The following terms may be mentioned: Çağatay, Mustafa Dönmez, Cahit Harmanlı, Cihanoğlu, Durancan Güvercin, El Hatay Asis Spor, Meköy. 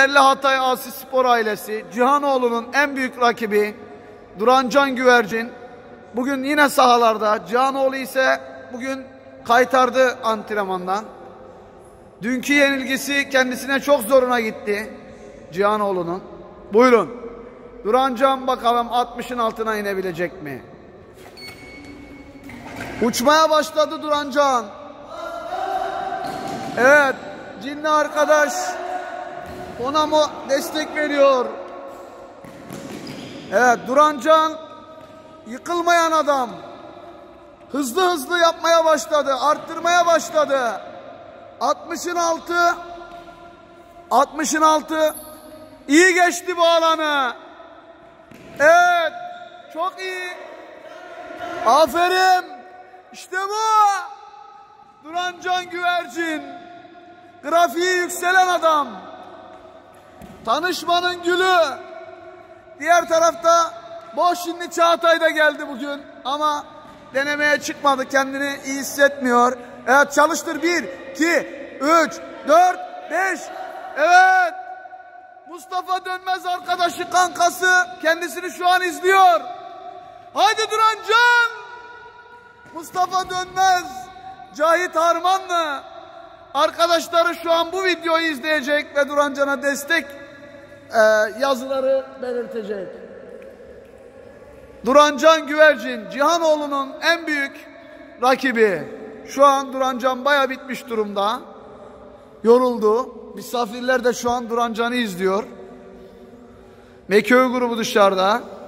El Hatay Asis Spor ailesi, Cihanoğlu'nun en büyük rakibi Durancan Güvercin bugün yine sahalarda. Cihanoğlu ise bugün kaytardı antrenmandan. Dünkü yenilgisi kendisine çok zoruna gitti Cihanoğlu'nun. Buyurun. Durancan bakalım 60'ın altına inebilecek mi? Uçmaya başladı Durancan. Evet. Cinli arkadaş ona mı destek veriyor? Evet, Durancan yıkılmayan adam. Hızlı yapmaya başladı. Arttırmaya başladı. 60'ın altı. İyi geçti bu alanı. Evet. Çok iyi. Aferin. İşte bu. Durancan Güvercin. Grafiği yükselen adam. Tanışmanın gülü. Diğer tarafta boş şimdi Çağatay da geldi bugün. Ama denemeye çıkmadı. Kendini iyi hissetmiyor. Evet, çalıştır. 1, 2, 3, 4, 5. Evet. Mustafa Dönmez arkadaşı, kankası kendisini şu an izliyor. Haydi Durancan. Mustafa Dönmez, Cahit Harmanlı arkadaşları şu an bu videoyu izleyecek ve Durancan'a destek yazıları belirtecek. Durancan Güvercin, Cihanoğlu'nun en büyük rakibi. Şu an Durancan bayağı bitmiş durumda. Yoruldu. Misafirler de şu an Durancan'ı izliyor. Meköy grubu dışarıda.